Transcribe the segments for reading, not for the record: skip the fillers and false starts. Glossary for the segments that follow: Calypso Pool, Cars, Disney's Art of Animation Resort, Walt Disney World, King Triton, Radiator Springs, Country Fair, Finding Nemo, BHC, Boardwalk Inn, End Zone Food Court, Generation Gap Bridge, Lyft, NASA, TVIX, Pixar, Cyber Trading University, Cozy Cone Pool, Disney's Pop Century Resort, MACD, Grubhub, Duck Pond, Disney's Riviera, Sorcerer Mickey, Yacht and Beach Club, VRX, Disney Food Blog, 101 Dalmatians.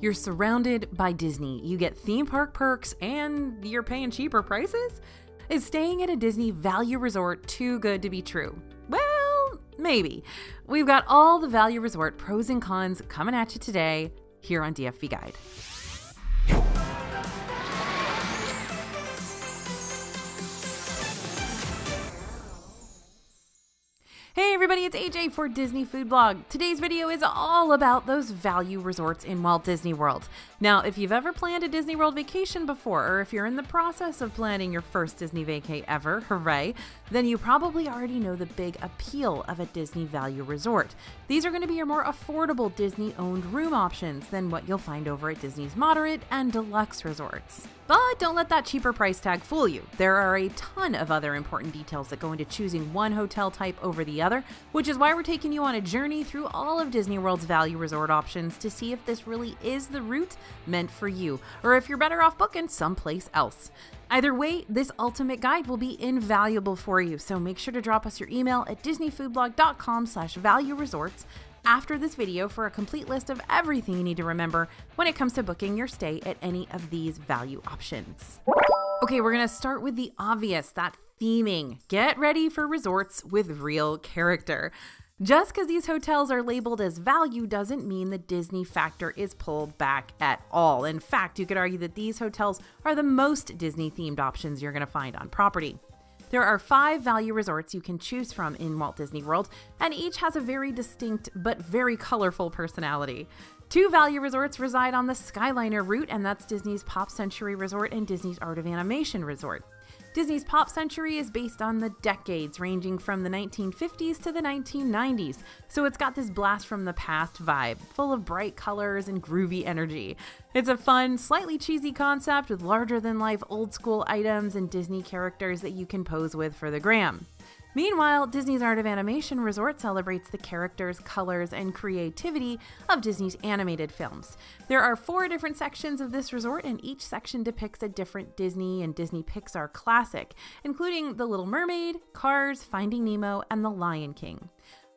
You're surrounded by Disney. You get theme park perks and you're paying cheaper prices? Is staying at a Disney value resort too good to be true? Well, maybe. We've got all the value resort pros and cons coming at you today here on DFV Guide. Hey everybody, it's AJ for Disney Food Blog. Today's video is all about those value resorts in Walt Disney World. Now, if you've ever planned a Disney World vacation before, or if you're in the process of planning your first Disney vacay ever, hooray, then you probably already know the big appeal of a Disney value resort. These are going to be your more affordable Disney-owned room options than what you'll find over at Disney's moderate and deluxe resorts. But don't let that cheaper price tag fool you. There are a ton of other important details that go into choosing one hotel type over the other, which is why we're taking you on a journey through all of Disney World's value resort options to see if this really is the route meant for you, or if you're better off booking someplace else. Either way, this ultimate guide will be invaluable for you, so make sure to drop us your email at disneyfoodblog.com/value-resorts after this video for a complete list of everything you need to remember when it comes to booking your stay at any of these value options. Okay, we're gonna start with the obvious, that theming. Get ready for resorts with real character. Just because these hotels are labeled as value doesn't mean the Disney factor is pulled back at all. In fact, you could argue that these hotels are the most Disney-themed options you're gonna find on property. There are 5 value resorts you can choose from in Walt Disney World, and each has a very distinct but very colorful personality. 2 value resorts reside on the Skyliner route, and that's Disney's Pop Century Resort and Disney's Art of Animation Resort. Disney's Pop Century is based on the decades ranging from the 1950s to the 1990s, so it's got this blast from the past vibe, full of bright colors and groovy energy. It's a fun, slightly cheesy concept with larger-than-life old-school items and Disney characters that you can pose with for the gram. Meanwhile, Disney's Art of Animation Resort celebrates the characters, colors, and creativity of Disney's animated films. There are 4 different sections of this resort, and each section depicts a different Disney and Disney Pixar classic, including The Little Mermaid, Cars, Finding Nemo, and The Lion King.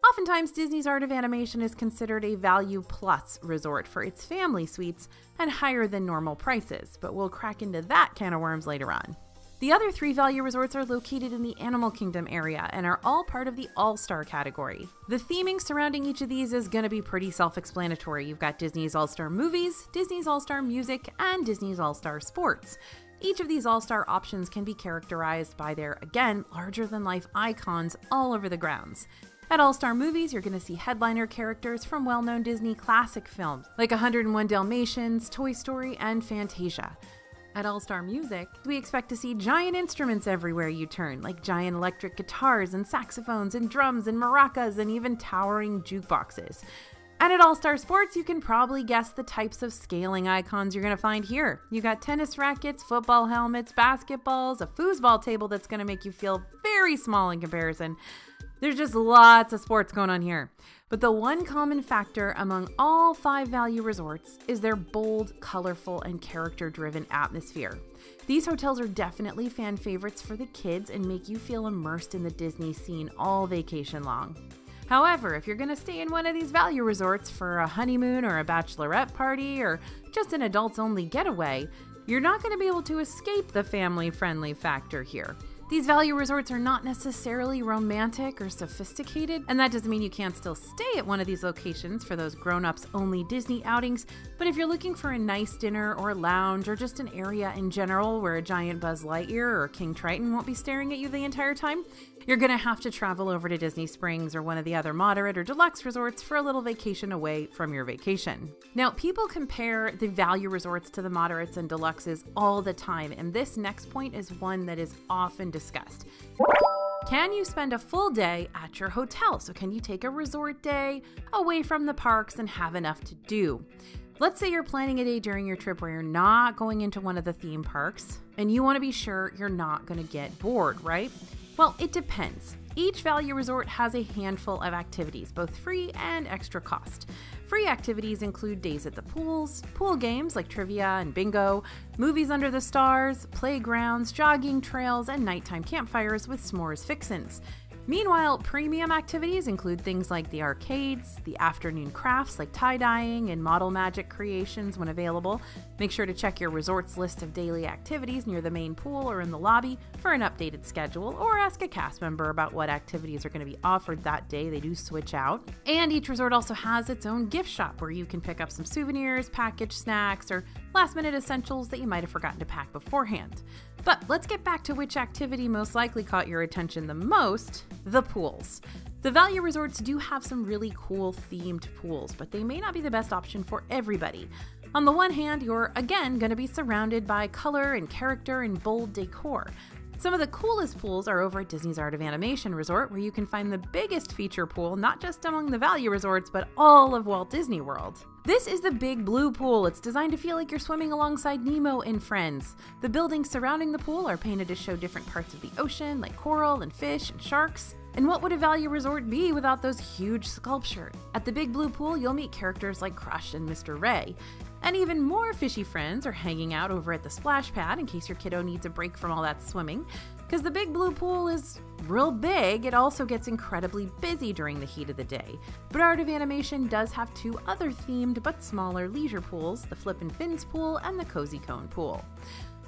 Oftentimes, Disney's Art of Animation is considered a value plus resort for its family suites and higher than normal prices, but we'll crack into that can of worms later on. The other 3 value resorts are located in the Animal Kingdom area and are all part of the All-Star category. The theming surrounding each of these is going to be pretty self-explanatory. You've got Disney's All-Star Movies, Disney's All-Star Music, and Disney's All-Star Sports. Each of these All-Star options can be characterized by their, again, larger-than-life icons all over the grounds. At All-Star Movies, you're going to see headliner characters from well-known Disney classic films like 101 Dalmatians, Toy Story, and Fantasia. At All-Star Music, we expect to see giant instruments everywhere you turn, like giant electric guitars and saxophones and drums and maracas and even towering jukeboxes. And at All-Star Sports, you can probably guess the types of scaling icons you're going to find here. You got tennis rackets, football helmets, basketballs, a foosball table that's going to make you feel very small in comparison. There's just lots of sports going on here. But the one common factor among all 5 value resorts is their bold, colorful, and character-driven atmosphere. These hotels are definitely fan favorites for the kids and make you feel immersed in the Disney scene all vacation long. However, if you're going to stay in one of these value resorts for a honeymoon or a bachelorette party or just an adults-only getaway, you're not going to be able to escape the family-friendly factor here. These value resorts are not necessarily romantic or sophisticated, and that doesn't mean you can't still stay at one of these locations for those grown-ups only Disney outings, but if you're looking for a nice dinner or lounge or just an area in general where a giant Buzz Lightyear or King Triton won't be staring at you the entire time, you're gonna have to travel over to Disney Springs or one of the other moderate or deluxe resorts for a little vacation away from your vacation. Now, people compare the value resorts to the moderates and deluxes all the time, and this next point is one that is often discussed. Can you spend a full day at your hotel? So can you take a resort day away from the parks and have enough to do? Let's say you're planning a day during your trip where you're not going into one of the theme parks, and you want to be sure you're not going to get bored, right? Well, it depends. Each value resort has a handful of activities, both free and extra cost. Free activities include days at the pools, pool games like trivia and bingo, movies under the stars, playgrounds, jogging trails, and nighttime campfires with s'mores fixins. Meanwhile, premium activities include things like the arcades, the afternoon crafts like tie-dyeing and model magic creations when available. Make sure to check your resort's list of daily activities near the main pool or in the lobby for an updated schedule, or ask a cast member about what activities are going to be offered that day. They do switch out. And each resort also has its own gift shop where you can pick up some souvenirs, packaged snacks, or last-minute essentials that you might have forgotten to pack beforehand. But let's get back to which activity most likely caught your attention the most: the pools. The value resorts do have some really cool themed pools, but they may not be the best option for everybody. On the one hand, you're again going to be surrounded by color and character and bold decor. Some of the coolest pools are over at Disney's Art of Animation Resort, where you can find the biggest feature pool, not just among the value resorts, but all of Walt Disney World. This is the Big Blue Pool. It's designed to feel like you're swimming alongside Nemo and friends. The buildings surrounding the pool are painted to show different parts of the ocean, like coral and fish and sharks. And what would a value resort be without those huge sculptures? At the Big Blue Pool, you'll meet characters like Crush and Mr. Ray. And even more fishy friends are hanging out over at the splash pad in case your kiddo needs a break from all that swimming. Because the Big Blue Pool is real big, it also gets incredibly busy during the heat of the day. But Art of Animation does have two other themed but smaller leisure pools, the Flip and Fins Pool and the Cozy Cone Pool.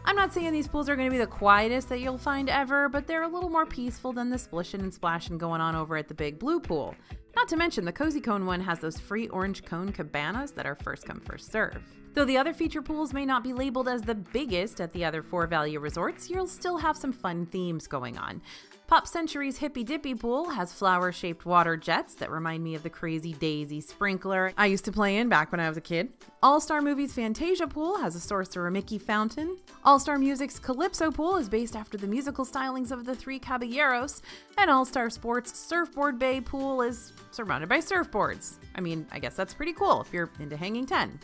I'm not saying these pools are going to be the quietest that you'll find ever, but they're a little more peaceful than the splishing and splashing going on over at the Big Blue Pool. Not to mention, the Cozy Cone one has those free orange cone cabanas that are first come, first serve. Though the other feature pools may not be labeled as the biggest at the other four value resorts, you'll still have some fun themes going on. Pop Century's Hippie Dippie Pool has flower-shaped water jets that remind me of the Crazy Daisy sprinkler I used to play in back when I was a kid. All-Star Movies' Fantasia Pool has a Sorcerer Mickey fountain. All-Star Music's Calypso Pool is based after the musical stylings of the Three Caballeros. And All-Star Sports' Surfboard Bay Pool is surrounded by surfboards. I mean, I guess that's pretty cool if you're into hanging 10.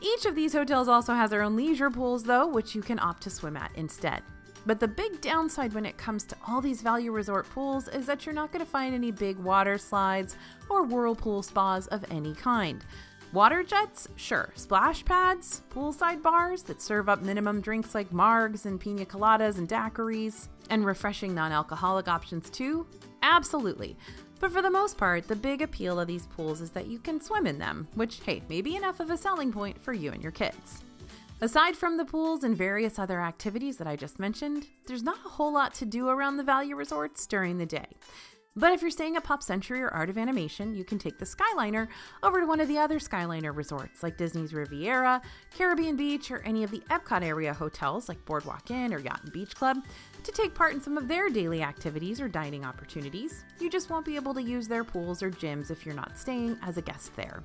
Each of these hotels also has their own leisure pools, though, which you can opt to swim at instead. But the big downside when it comes to all these value resort pools is that you're not going to find any big water slides or whirlpool spas of any kind. Water jets? Sure. Splash pads? Poolside bars that serve up minimum drinks like margs and pina coladas and daiquiris? And refreshing non-alcoholic options too? Absolutely. But for the most part, the big appeal of these pools is that you can swim in them, which, hey, may be enough of a selling point for you and your kids. Aside from the pools and various other activities that I just mentioned, there's not a whole lot to do around the value resorts during the day. But if you're staying at Pop Century or Art of Animation, you can take the Skyliner over to one of the other Skyliner resorts like Disney's Riviera, Caribbean Beach, or any of the Epcot area hotels like Boardwalk Inn or Yacht and Beach Club to take part in some of their daily activities or dining opportunities. You just won't be able to use their pools or gyms if you're not staying as a guest there.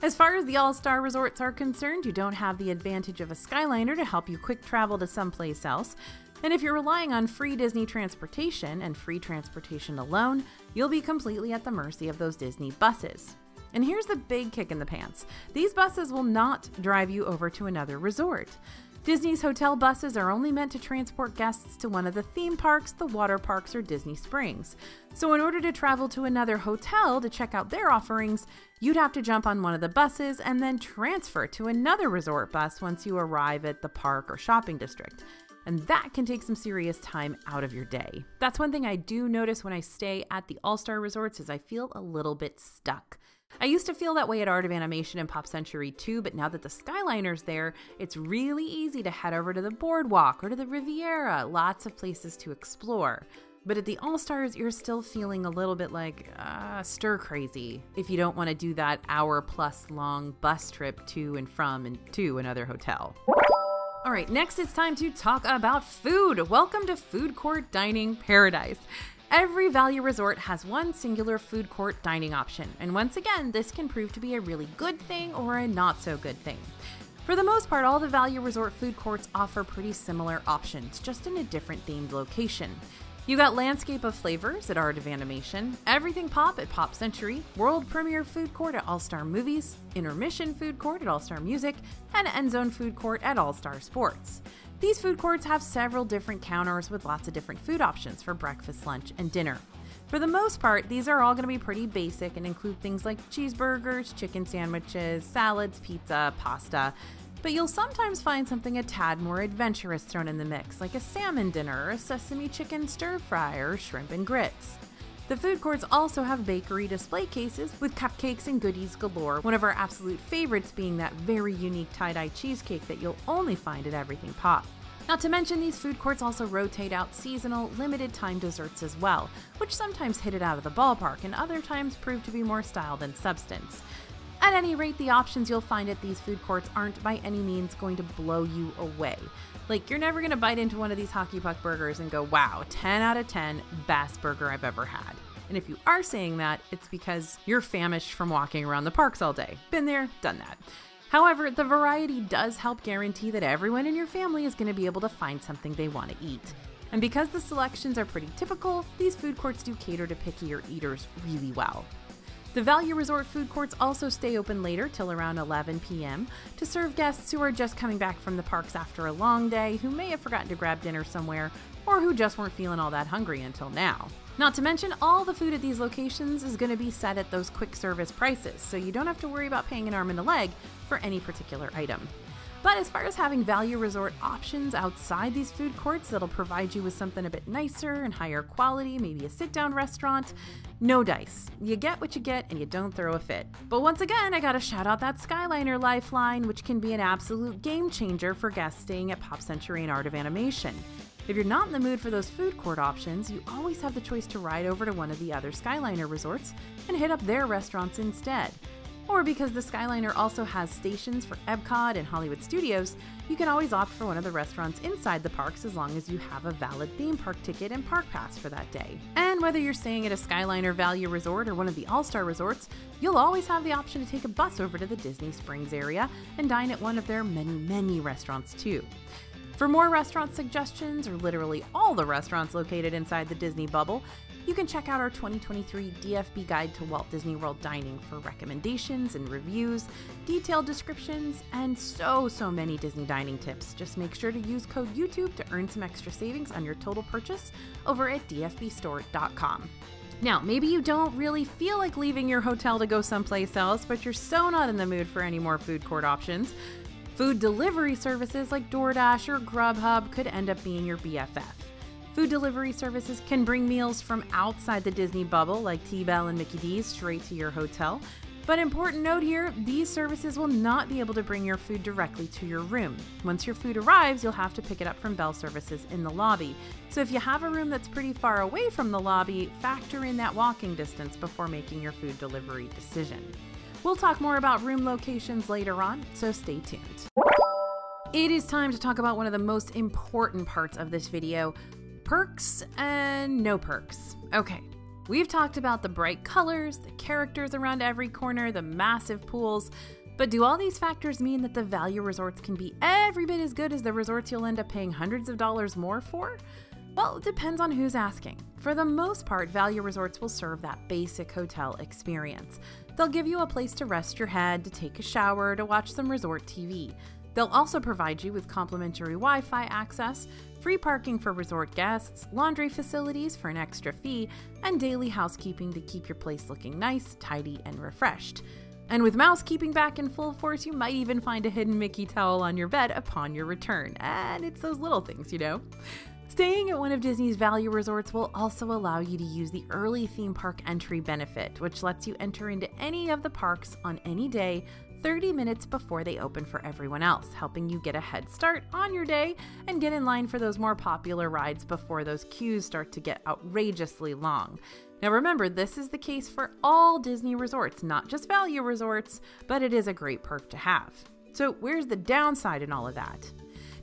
As far as the All-Star resorts are concerned, you don't have the advantage of a Skyliner to help you quick travel to someplace else. And if you're relying on free Disney transportation and free transportation alone, you'll be completely at the mercy of those Disney buses. And here's the big kick in the pants. These buses will not drive you over to another resort. Disney's hotel buses are only meant to transport guests to one of the theme parks, the water parks, or Disney Springs. So in order to travel to another hotel to check out their offerings, you'd have to jump on one of the buses and then transfer to another resort bus once you arrive at the park or shopping district. And that can take some serious time out of your day. That's one thing I do notice when I stay at the All-Star resorts is I feel a little bit stuck. I used to feel that way at Art of Animation and Pop Century too, but now that the Skyliner's there, it's really easy to head over to the Boardwalk or to the Riviera, lots of places to explore. But at the All-Stars, you're still feeling a little bit like, stir crazy if you don't want to do that hour plus long bus trip to and from and to another hotel. All right, next it's time to talk about food. Welcome to food court dining paradise. Every value resort has one singular food court dining option, and once again, this can prove to be a really good thing or a not so good thing. For the most part, all the value resort food courts offer pretty similar options, just in a different themed location. You got Landscape of Flavors at Art of Animation, Everything Pop at Pop Century, World Premiere Food Court at All-Star Movies, Intermission Food Court at All-Star Music, and End Zone Food Court at All-Star Sports. These food courts have several different counters with lots of different food options for breakfast, lunch, and dinner. For the most part, these are all going to be pretty basic and include things like cheeseburgers, chicken sandwiches, salads, pizza, pasta. But you'll sometimes find something a tad more adventurous thrown in the mix, like a salmon dinner, or a sesame chicken stir fry, or shrimp and grits. The food courts also have bakery display cases with cupcakes and goodies galore, one of our absolute favorites being that very unique tie-dye cheesecake that you'll only find at Everything Pop. Not to mention, these food courts also rotate out seasonal, limited-time desserts as well, which sometimes hit it out of the ballpark and other times prove to be more style than substance. At any rate, the options you'll find at these food courts aren't by any means going to blow you away. Like, you're never going to bite into one of these hockey puck burgers and go, wow, 10 out of 10, best burger I've ever had. And if you are saying that, it's because you're famished from walking around the parks all day. Been there, done that. However, the variety does help guarantee that everyone in your family is going to be able to find something they want to eat. And because the selections are pretty typical, these food courts do cater to pickier eaters really well. The Value Resort food courts also stay open later till around 11 p.m. to serve guests who are just coming back from the parks after a long day, who may have forgotten to grab dinner somewhere, or who just weren't feeling all that hungry until now. Not to mention, all the food at these locations is going to be set at those quick service prices, so you don't have to worry about paying an arm and a leg for any particular item. But as far as having value resort options outside these food courts that'll provide you with something a bit nicer and higher quality, maybe a sit-down restaurant, no dice. You get what you get and you don't throw a fit. But once again, I gotta shout out that Skyliner Lifeline, which can be an absolute game changer for guests staying at Pop Century and Art of Animation. If you're not in the mood for those food court options, you always have the choice to ride over to one of the other Skyliner resorts and hit up their restaurants instead. Or because the Skyliner also has stations for Epcot and Hollywood Studios, you can always opt for one of the restaurants inside the parks as long as you have a valid theme park ticket and park pass for that day. And whether you're staying at a Skyliner Value Resort or one of the All-Star Resorts, you'll always have the option to take a bus over to the Disney Springs area and dine at one of their many, many restaurants too. For more restaurant suggestions, or literally all the restaurants located inside the Disney bubble, you can check out our 2023 DFB Guide to Walt Disney World Dining for recommendations and reviews, detailed descriptions, and so many Disney dining tips. Just make sure to use code YouTube to earn some extra savings on your total purchase over at dfbstore.com. Now, maybe you don't really feel like leaving your hotel to go someplace else, but you're so not in the mood for any more food court options. Food delivery services like DoorDash or Grubhub could end up being your BFF. Food delivery services can bring meals from outside the Disney bubble, like T-Bell and Mickey D's, straight to your hotel. But important note here, these services will not be able to bring your food directly to your room. Once your food arrives, you'll have to pick it up from bell services in the lobby. So if you have a room that's pretty far away from the lobby, factor in that walking distance before making your food delivery decision. We'll talk more about room locations later on, so stay tuned. It is time to talk about one of the most important parts of this video, perks and no perks. Okay, we've talked about the bright colors, the characters around every corner, the massive pools, but do all these factors mean that the value resorts can be every bit as good as the resorts you'll end up paying hundreds of dollars more for? Well, it depends on who's asking. For the most part, value resorts will serve that basic hotel experience. They'll give you a place to rest your head, to take a shower, to watch some resort TV. They'll also provide you with complimentary Wi-Fi access, free parking for resort guests, laundry facilities for an extra fee, and daily housekeeping to keep your place looking nice, tidy, and refreshed. And with mousekeeping back in full force, you might even find a hidden Mickey towel on your bed upon your return. And it's those little things, you know. Staying at one of Disney's value resorts will also allow you to use the early theme park entry benefit, which lets you enter into any of the parks on any day 30 minutes before they open for everyone else, helping you get a head start on your day and get in line for those more popular rides before those queues start to get outrageously long. Now remember, this is the case for all Disney resorts, not just value resorts, but it is a great perk to have. So where's the downside in all of that?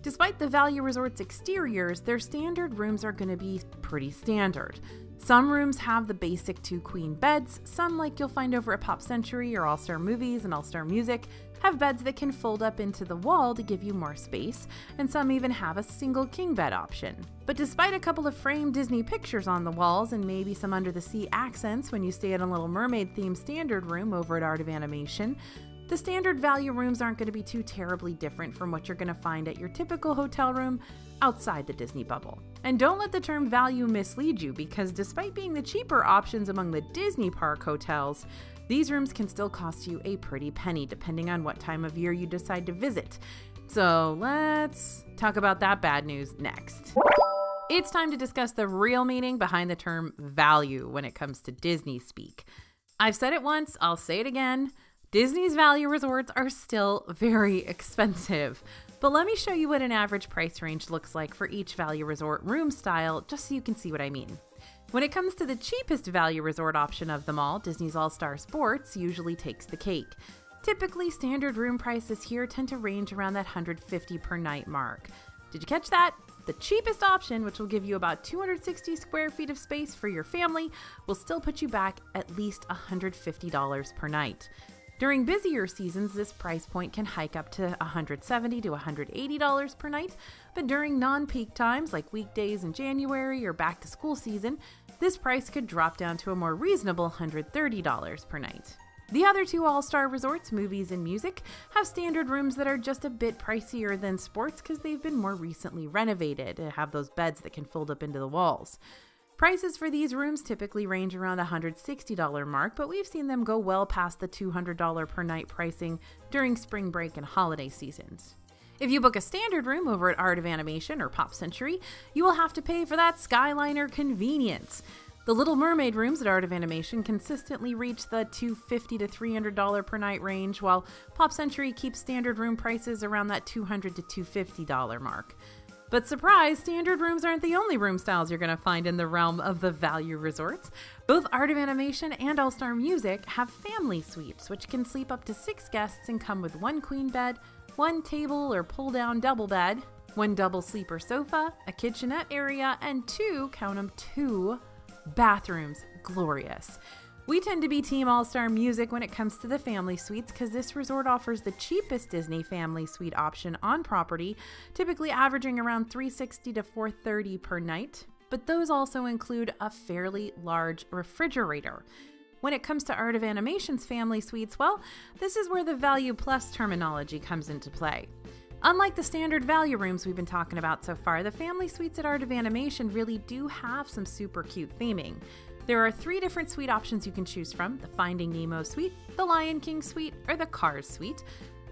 Despite the value resort's exteriors, their standard rooms are going to be pretty standard. Some rooms have the basic two queen beds, some, like you'll find over at Pop Century or All-Star Movies and All-Star Music, have beds that can fold up into the wall to give you more space, and some even have a single king bed option. But despite a couple of framed Disney pictures on the walls and maybe some under-the-sea accents when you stay at a Little Mermaid-themed standard room over at Art of Animation, the standard value rooms aren't going to be too terribly different from what you're going to find at your typical hotel room outside the Disney bubble. And don't let the term value mislead you, because despite being the cheaper options among the Disney park hotels, these rooms can still cost you a pretty penny depending on what time of year you decide to visit. So let's talk about that bad news next. It's time to discuss the real meaning behind the term value when it comes to Disney speak. I've said it once, I'll say it again. Disney's value resorts are still very expensive. But let me show you what an average price range looks like for each value resort room style, just so you can see what I mean. When it comes to the cheapest value resort option of them all, Disney's All-Star Sports usually takes the cake. Typically, standard room prices here tend to range around that $150 per night mark. Did you catch that? The cheapest option, which will give you about 260 square feet of space for your family, will still put you back at least $150 per night. During busier seasons, this price point can hike up to $170 to $180 per night, but during non-peak times like weekdays in January or back to school season, this price could drop down to a more reasonable $130 per night. The other two all-star resorts, Movies and Music, have standard rooms that are just a bit pricier than Sports because they've been more recently renovated and have those beds that can fold up into the walls. Prices for these rooms typically range around the $160 mark, but we've seen them go well past the $200 per night pricing during spring break and holiday seasons. If you book a standard room over at Art of Animation or Pop Century, you will have to pay for that Skyliner convenience. The Little Mermaid rooms at Art of Animation consistently reach the $250 to $300 per night range, while Pop Century keeps standard room prices around that $200 to $250 mark. But surprise, standard rooms aren't the only room styles you're going to find in the realm of the value resorts. Both Art of Animation and All-Star Music have family suites, which can sleep up to 6 guests and come with 1 queen bed, 1 table or pull-down double bed, 1 double sleeper sofa, a kitchenette area, and 2, count them, 2 bathrooms. Glorious. We tend to be Team All-Star Music when it comes to the family suites because this resort offers the cheapest Disney family suite option on property, typically averaging around $360 to $430 per night, but those also include a fairly large refrigerator. When it comes to Art of Animation's family suites, well, this is where the value plus terminology comes into play. Unlike the standard value rooms we've been talking about so far, the family suites at Art of Animation really do have some super cute theming. There are 3 different suite options you can choose from, the Finding Nemo suite, the Lion King suite, or the Cars suite.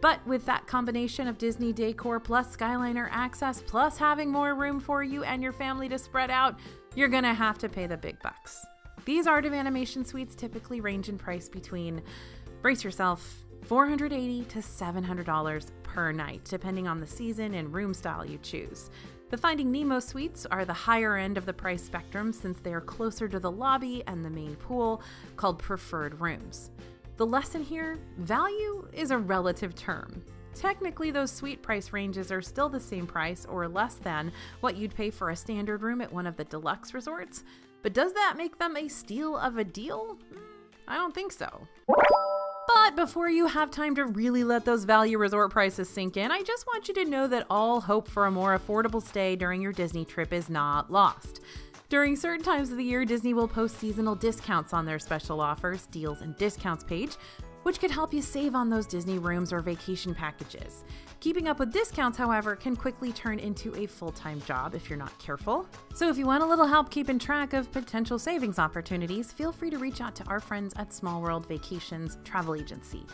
But with that combination of Disney decor plus Skyliner access plus having more room for you and your family to spread out, you're gonna have to pay the big bucks. These Art of Animation suites typically range in price between, brace yourself, $480 to $700 per night, depending on the season and room style you choose. The Finding Nemo suites are the higher end of the price spectrum since they are closer to the lobby and the main pool, called preferred rooms. The lesson here, value is a relative term. Technically, those suite price ranges are still the same price or less than what you'd pay for a standard room at one of the deluxe resorts, but does that make them a steal of a deal? I don't think so. But before you have time to really let those value resort prices sink in, I just want you to know that all hope for a more affordable stay during your Disney trip is not lost. During certain times of the year, Disney will post seasonal discounts on their special offers, deals, and discounts page, which could help you save on those Disney rooms or vacation packages. Keeping up with discounts, however, can quickly turn into a full-time job if you're not careful. So if you want a little help keeping track of potential savings opportunities, feel free to reach out to our friends at Small World Vacations Travel Agency.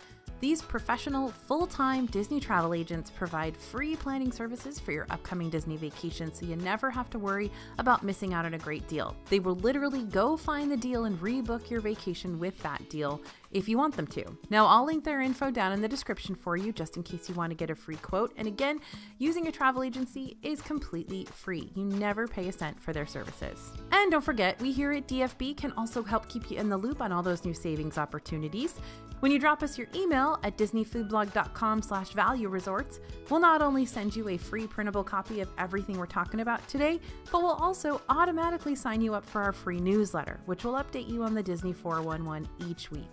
These professional, full-time Disney travel agents provide free planning services for your upcoming Disney vacation so you never have to worry about missing out on a great deal. They will literally go find the deal and rebook your vacation with that deal if you want them to. Now, I'll link their info down in the description for you just in case you want to get a free quote. And again, using a travel agency is completely free. You never pay a cent for their services. And don't forget, we here at DFB can also help keep you in the loop on all those new savings opportunities. When you drop us your email at disneyfoodblog.com/value-resorts, we'll not only send you a free printable copy of everything we're talking about today, but we'll also automatically sign you up for our free newsletter, which will update you on the Disney 411 each week.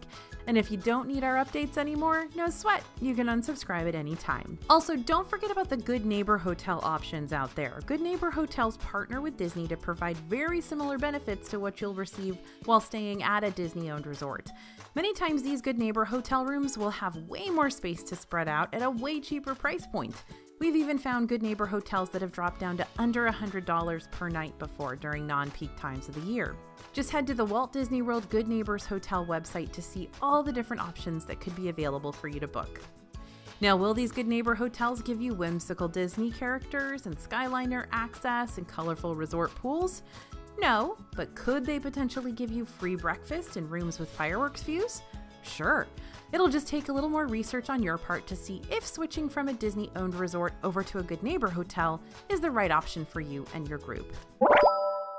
And if you don't need our updates anymore, no sweat, you can unsubscribe at any time. Also, don't forget about the Good Neighbor Hotel options out there. Good Neighbor Hotels partner with Disney to provide very similar benefits to what you'll receive while staying at a Disney-owned resort. Many times these Good Neighbor hotel rooms will have way more space to spread out at a way cheaper price point. We've even found Good Neighbor hotels that have dropped down to under $100 per night before during non-peak times of the year. Just head to the Walt Disney World Good Neighbors Hotel website to see all the different options that could be available for you to book. Now, will these Good Neighbor hotels give you whimsical Disney characters and Skyliner access and colorful resort pools? No, but could they potentially give you free breakfast and rooms with fireworks views? Sure. It'll just take a little more research on your part to see if switching from a Disney-owned resort over to a Good Neighbor hotel is the right option for you and your group.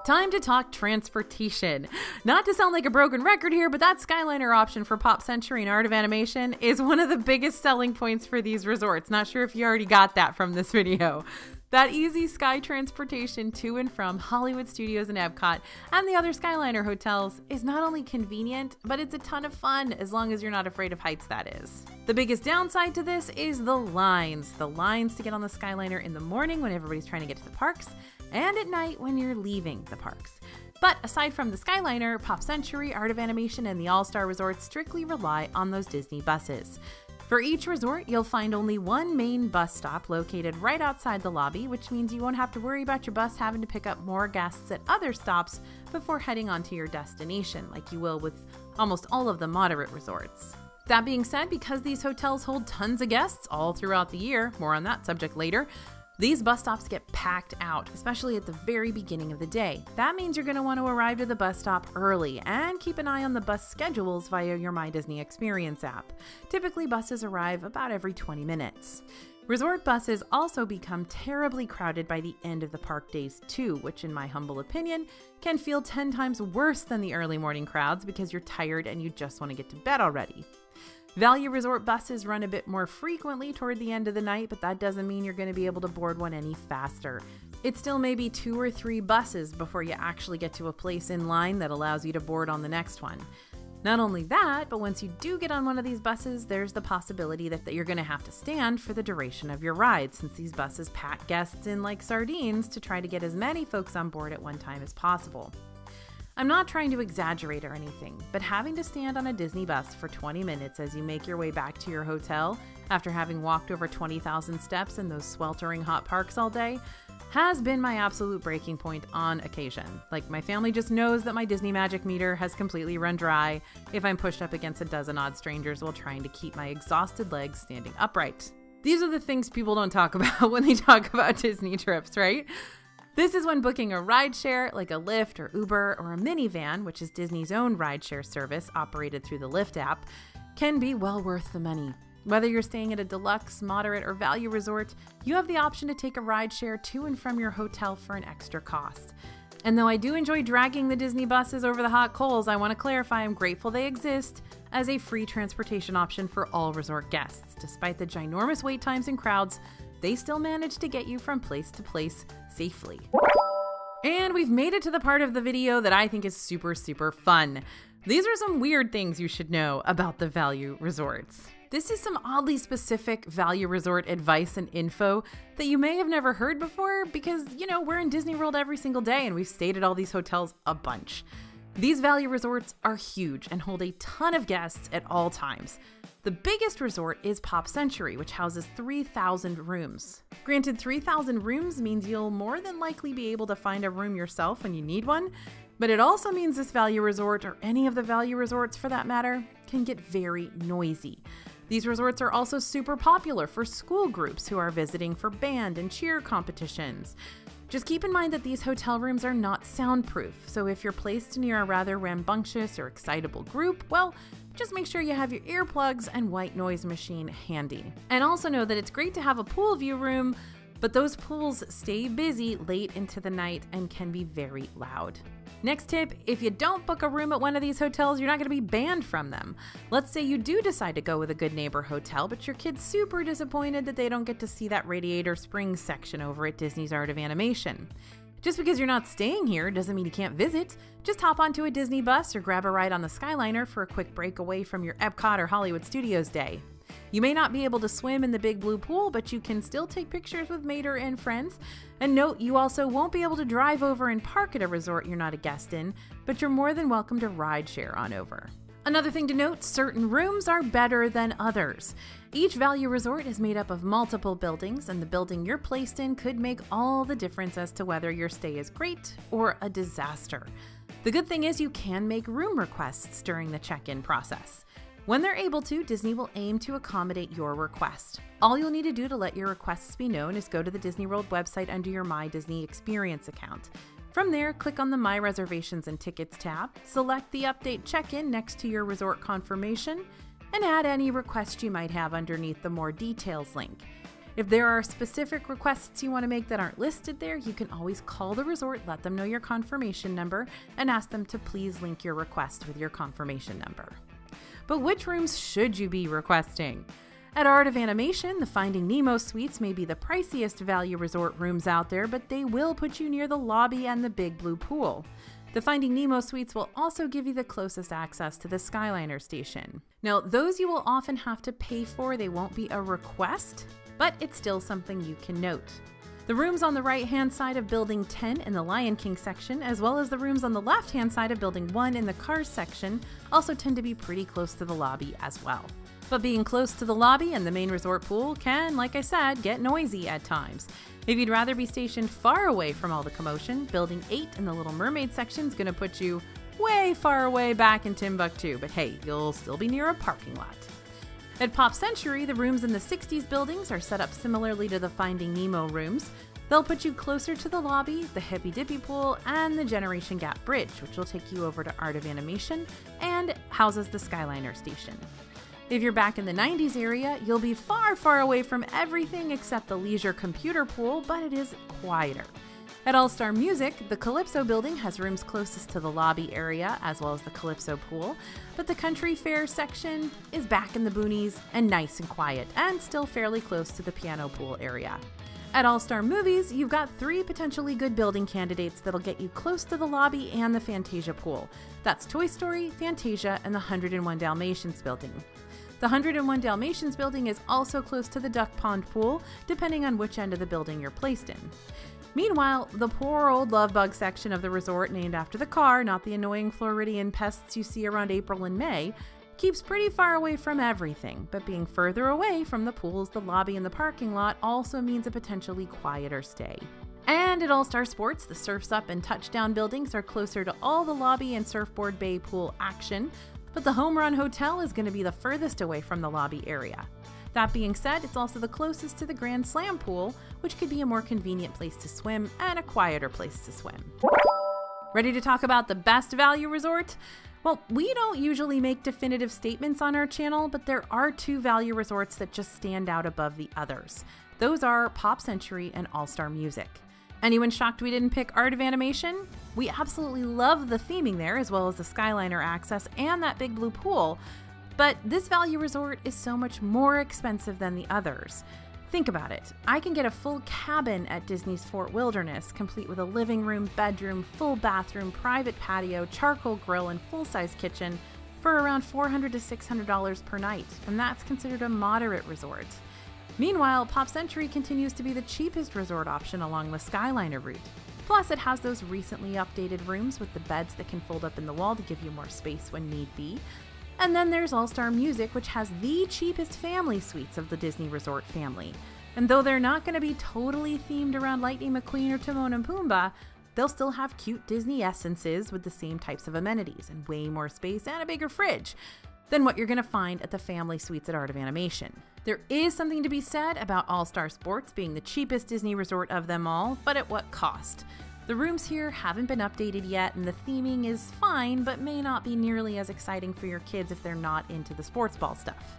Time to talk transportation. Not to sound like a broken record here, but that Skyliner option for Pop Century and Art of Animation is one of the biggest selling points for these resorts. Not sure if you already got that from this video. That easy sky transportation to and from Hollywood Studios and Epcot and the other Skyliner hotels is not only convenient, but it's a ton of fun as long as you're not afraid of heights, that is. The biggest downside to this is the lines. The lines to get on the Skyliner in the morning when everybody's trying to get to the parks, and at night when you're leaving the parks. But aside from the Skyliner, Pop Century, Art of Animation, and the All-Star Resort strictly rely on those Disney buses. For each resort, you'll find only one main bus stop located right outside the lobby, which means you won't have to worry about your bus having to pick up more guests at other stops before heading on to your destination, like you will with almost all of the moderate resorts. That being said, because these hotels hold tons of guests all throughout the year, more on that subject later, these bus stops get packed out, especially at the very beginning of the day. That means you're going to want to arrive to the bus stop early and keep an eye on the bus schedules via your My Disney Experience app. Typically, buses arrive about every 20 minutes. Resort buses also become terribly crowded by the end of the park days too, which in my humble opinion can feel 10 times worse than the early morning crowds because you're tired and you just want to get to bed already. Value resort buses run a bit more frequently toward the end of the night, but that doesn't mean you're going to be able to board one any faster. It's still maybe 2 or 3 buses before you actually get to a place in line that allows you to board on the next one. Not only that, but once you do get on one of these buses, there's the possibility that you're going to have to stand for the duration of your ride, since these buses pack guests in like sardines to try to get as many folks on board at one time as possible. I'm not trying to exaggerate or anything, but having to stand on a Disney bus for 20 minutes as you make your way back to your hotel after having walked over 20,000 steps in those sweltering hot parks all day has been my absolute breaking point on occasion. Like, my family just knows that my Disney magic meter has completely run dry if I'm pushed up against a dozen odd strangers while trying to keep my exhausted legs standing upright. These are the things people don't talk about when they talk about Disney trips, right? This is when booking a rideshare, like a Lyft or Uber or a minivan, which is Disney's own rideshare service operated through the Lyft app, can be well worth the money. Whether you're staying at a deluxe, moderate, or value resort, you have the option to take a rideshare to and from your hotel for an extra cost. And though I do enjoy dragging the Disney buses over the hot coals, I want to clarify I'm grateful they exist as a free transportation option for all resort guests. Despite the ginormous wait times and crowds, they still manage to get you from place to place safely. And we've made it to the part of the video that I think is super, super fun. These are some weird things you should know about the value resorts. This is some oddly specific value resort advice and info that you may have never heard before because, you know, we're in Disney World every single day and we've stayed at all these hotels a bunch. These value resorts are huge and hold a ton of guests at all times. The biggest resort is Pop Century, which houses 3,000 rooms. Granted, 3,000 rooms means you'll more than likely be able to find a room yourself when you need one, but it also means this value resort, or any of the value resorts for that matter, can get very noisy. These resorts are also super popular for school groups who are visiting for band and cheer competitions. Just keep in mind that these hotel rooms are not soundproof, so if you're placed near a rather rambunctious or excitable group, well, just make sure you have your earplugs and white noise machine handy. And also know that it's great to have a pool view room, but those pools stay busy late into the night and can be very loud. Next tip, if you don't book a room at one of these hotels, you're not going to be banned from them. Let's say you do decide to go with a Good Neighbor hotel, but your kid's super disappointed that they don't get to see that Radiator Springs section over at Disney's Art of Animation. Just because you're not staying here doesn't mean you can't visit. Just hop onto a Disney bus or grab a ride on the Skyliner for a quick break away from your Epcot or Hollywood Studios day. You may not be able to swim in the Big Blue Pool, but you can still take pictures with Mater and friends. And note, you also won't be able to drive over and park at a resort you're not a guest in, but you're more than welcome to rideshare on over. Another thing to note, certain rooms are better than others. Each value resort is made up of multiple buildings, and the building you're placed in could make all the difference as to whether your stay is great or a disaster. The good thing is you can make room requests during the check-in process. When they're able to, Disney will aim to accommodate your request. All you'll need to do to let your requests be known is go to the Disney World website under your My Disney Experience account. From there, click on the My Reservations and Tickets tab, select the Update Check-in next to your resort confirmation, and add any request you might have underneath the More Details link. If there are specific requests you want to make that aren't listed there, you can always call the resort, let them know your confirmation number, and ask them to please link your request with your confirmation number. But which rooms should you be requesting? At Art of Animation, the Finding Nemo suites may be the priciest value resort rooms out there, but they will put you near the lobby and the Big Blue Pool. The Finding Nemo suites will also give you the closest access to the Skyliner station. Now, those you will often have to pay for, they won't be a request, but it's still something you can note. The rooms on the right-hand side of Building 10 in the Lion King section, as well as the rooms on the left-hand side of Building 1 in the Cars section, also tend to be pretty close to the lobby as well. But being close to the lobby and the main resort pool can, like I said, get noisy at times. If you'd rather be stationed far away from all the commotion, Building 8 in the Little Mermaid section is going to put you way far away back in Timbuktu, but hey, you'll still be near a parking lot. At Pop Century, the rooms in the 60s buildings are set up similarly to the Finding Nemo rooms. They'll put you closer to the lobby, the Hippie Dippie Pool, and the Generation Gap Bridge, which will take you over to Art of Animation and houses the Skyliner station. If you're back in the 90s area, you'll be far, far away from everything except the Leisure Computer Pool, but it is quieter. At All-Star Music, the Calypso building has rooms closest to the lobby area, as well as the Calypso pool, but the Country Fair section is back in the boonies and nice and quiet, and still fairly close to the piano pool area. At All-Star Movies, you've got three potentially good building candidates that'll get you close to the lobby and the Fantasia pool. That's Toy Story, Fantasia, and the 101 Dalmatians building. The 101 Dalmatians building is also close to the Duck Pond pool, depending on which end of the building you're placed in. Meanwhile, the poor old love bug section of the resort, named after the car, not the annoying Floridian pests you see around April and May, keeps pretty far away from everything, but being further away from the pools, the lobby, and the parking lot also means a potentially quieter stay. And at All-Star Sports, the Surf's Up and Touchdown buildings are closer to all the lobby and Surfboard Bay pool action, but the Home Run Hotel is going to be the furthest away from the lobby area. That being said, it's also the closest to the Grand Slam pool, which could be a more convenient place to swim and a quieter place to swim. Ready to talk about the best value resort? Well, we don't usually make definitive statements on our channel, but there are two value resorts that just stand out above the others. Those are Pop Century and All-Star Music. Anyone shocked we didn't pick Art of Animation? We absolutely love the theming there, as well as the Skyliner access and that Big Blue Pool. But this value resort is so much more expensive than the others. Think about it. I can get a full cabin at Disney's Fort Wilderness, complete with a living room, bedroom, full bathroom, private patio, charcoal grill, and full-size kitchen for around $400 to $600 per night, and that's considered a moderate resort. Meanwhile, Pop Century continues to be the cheapest resort option along the Skyliner route. Plus, it has those recently updated rooms with the beds that can fold up in the wall to give you more space when need be. And then there's All-Star Music, which has the cheapest family suites of the Disney Resort family. And though they're not going to be totally themed around Lightning McQueen or Timon and Pumbaa, they'll still have cute Disney essences with the same types of amenities and way more space and a bigger fridge than what you're going to find at the family suites at Art of Animation. There is something to be said about All-Star Sports being the cheapest Disney resort of them all, but at what cost? The rooms here haven't been updated yet, and the theming is fine, but may not be nearly as exciting for your kids if they're not into the sports ball stuff.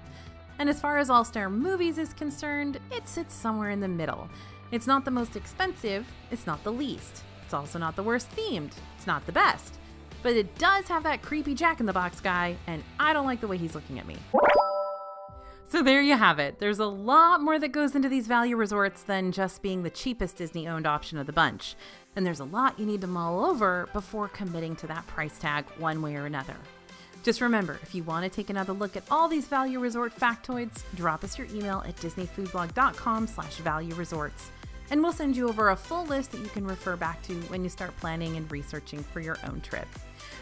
And as far as All-Star Movies is concerned, it sits somewhere in the middle. It's not the most expensive, it's not the least. It's also not the worst themed, it's not the best. But it does have that creepy Jack-in-the-Box guy, and I don't like the way he's looking at me. So there you have it. There's a lot more that goes into these value resorts than just being the cheapest Disney-owned option of the bunch. And there's a lot you need to mull over before committing to that price tag one way or another. Just remember, if you want to take another look at all these value resort factoids, drop us your email at disneyfoodblog.com/valueresorts, and we'll send you over a full list that you can refer back to when you start planning and researching for your own trip.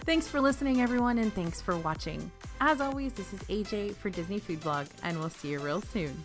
Thanks for listening, everyone, and thanks for watching. As always, this is AJ for Disney Food Blog, and we'll see you real soon.